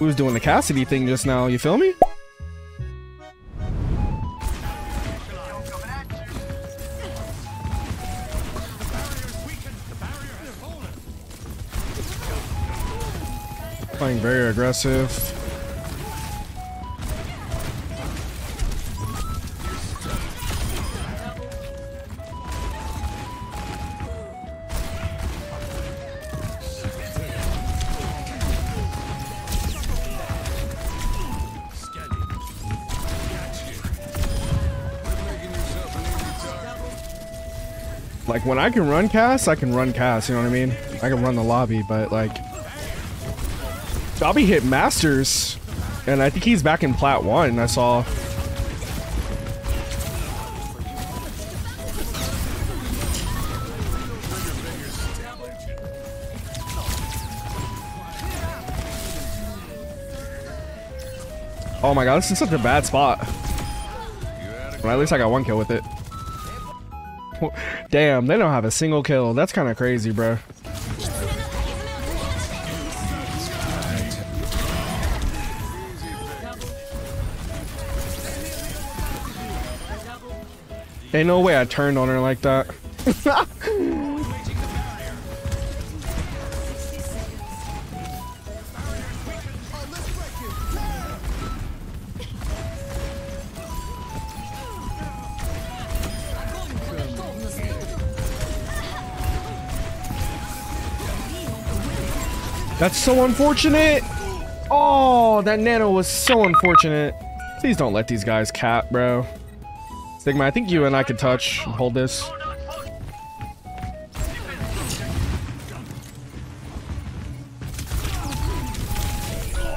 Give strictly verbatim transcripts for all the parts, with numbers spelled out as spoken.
We was doing the Cassidy thing just now, you feel me? Playing very aggressive. Like, when I can run Cass, I can run Cass, you know what I mean? I can run the lobby, but, like... Dobby hit Masters, and I think he's back in Plat one, I saw. Oh my god, this is such a bad spot. Well, at least I got one kill with it. Damn, they don't have a single kill. That's kind of crazy, bro. Ain't no way I turned on her like that. That's so unfortunate. Oh, that nano was so unfortunate. Please don't let these guys cap, bro. Sigma, I think you and I could touch and hold this.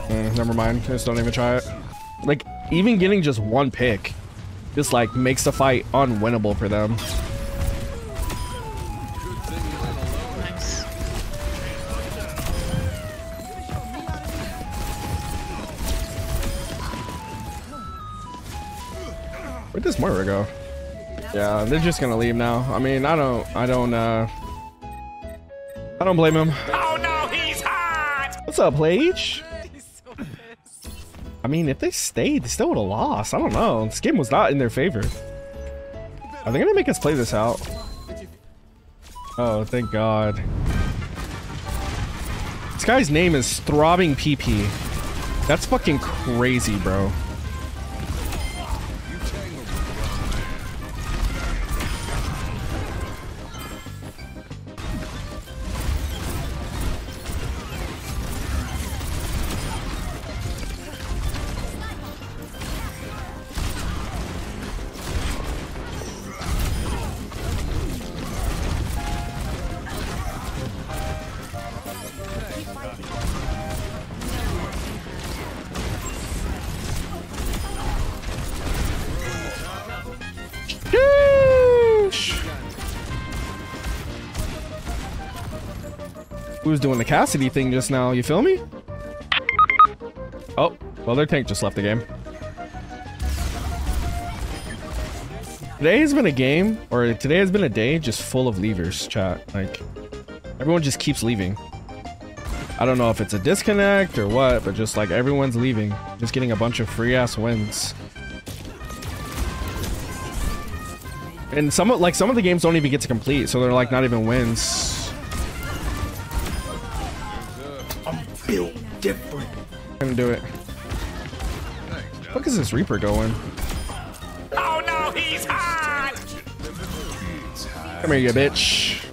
Mm, never mind. Just don't even try it. Like, even getting just one pick just like makes the fight unwinnable for them. Where'd this Moira go? Yeah, they're just gonna leave now. I mean, I don't, I don't, uh, I don't blame him. Oh no, he's hot! What's up, Plage? I mean, if they stayed, they still would've lost. I don't know. Skim was not in their favor. Are they gonna make us play this out? Oh, thank God. This guy's name is Throbbing P P. That's fucking crazy, bro. We was doing the Cassidy thing just now, you feel me? Oh, well, their tank just left the game. Today has been a game, or today has been a day just full of leavers, chat. Like, everyone just keeps leaving. I don't know if it's a disconnect or what, but just like everyone's leaving. Just getting a bunch of free ass wins. And some, like, some of the games don't even get to complete, so they're like not even wins. Different. I'm gonna do it. What is this Reaper going? Oh no, he's hot! Come here, you bitch.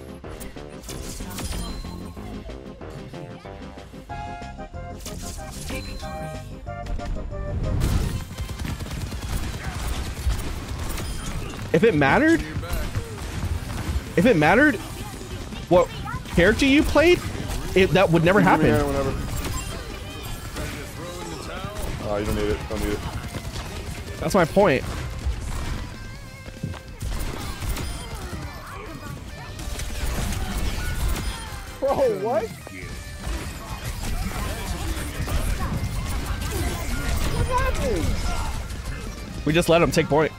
If it mattered, if it mattered, what character you played, it that would never happen. Oh, you don't need it. Don't need it. That's my point. Bro, what? What happened? We just let him take point.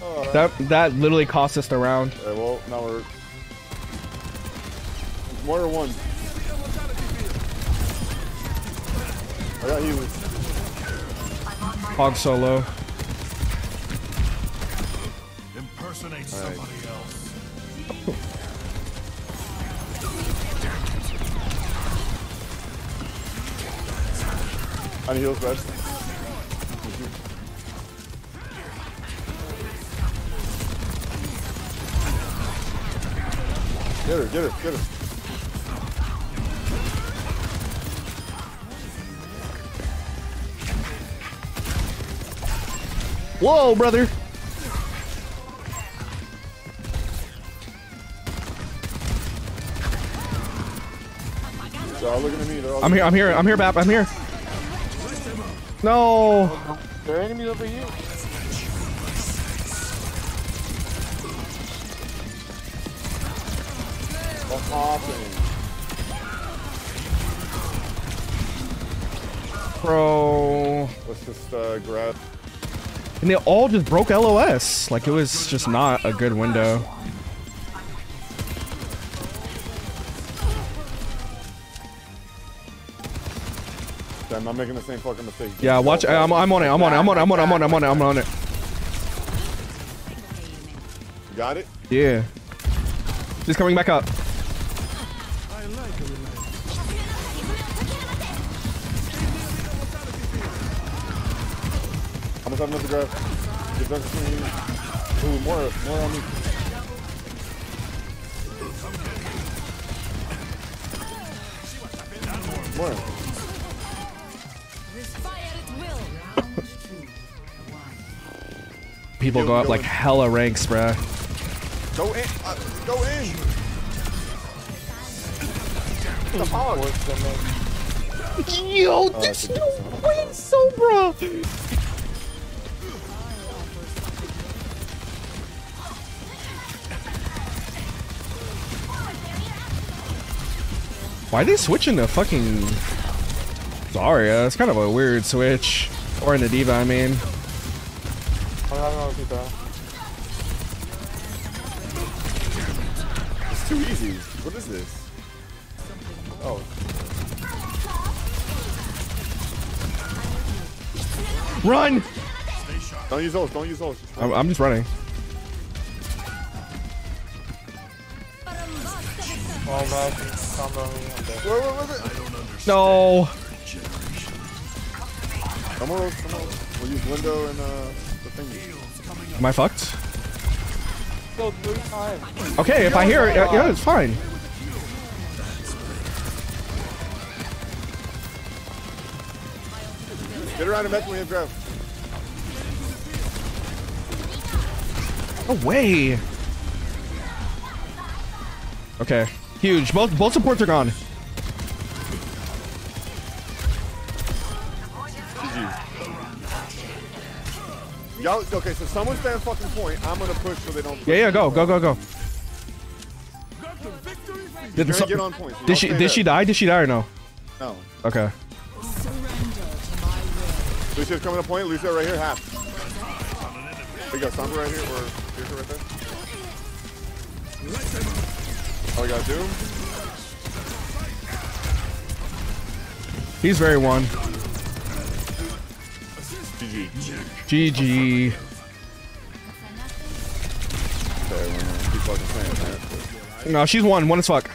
Oh, right. That that literally cost us the round. Alright, well, now we're Moira one. I got you. Hog solo. Impersonate right. somebody else. I heal first. Get her, get her, get her. Whoa, brother! They're all looking at me. They're all I'm here. I'm here. I'm here, Bap. I'm here. No. There are enemies over here. What's happening? Bro. Let's just uh, grab. And they all just broke L O S. Like, it was just not a good window. Damn, I'm making the same fucking mistake. Yeah, watch. I'm, I'm on it. I'm on it. I'm on it. I'm on it. I'm on it. I'm on it. I'm on it. You got it? Yeah. He's coming back up. I have another grab. Get back to me. Ooh, more, more on me. More. People go up like hella ranks, bruh. Go in. Uh, go in. The hog. Yo, there's no way, so bruh. Why are they switching to fucking Zarya? It's kind of a weird switch. Or in the D.Va, I mean. It's too easy. What is this? Oh. Run! Don't use those. Don't use those. Just I'm, I'm just running. Oh, man. Where, where was it? I don't understand. No. Come on, come on. We'll use window and uh, the thing. Am I fucked? Okay, if I hear it, yeah, it's fine. Get around and eventually and drive. No way. Okay. Huge. Both both supports are gone. Y'all okay? So someone stand fucking point. I'm gonna push so they don't. Push yeah, yeah. Go, go, go, go. Did, so, get on point, so did she? Did up. she die? Did she die or no? No. Okay. Lucia's coming to point. Lucia right here, half. There you go. Sombra right here or Reaper right there. Oh, I got Doom. He's very one. G G. G G. Okay, we're gonna keep fucking playing, man. No, she's one. One as fuck.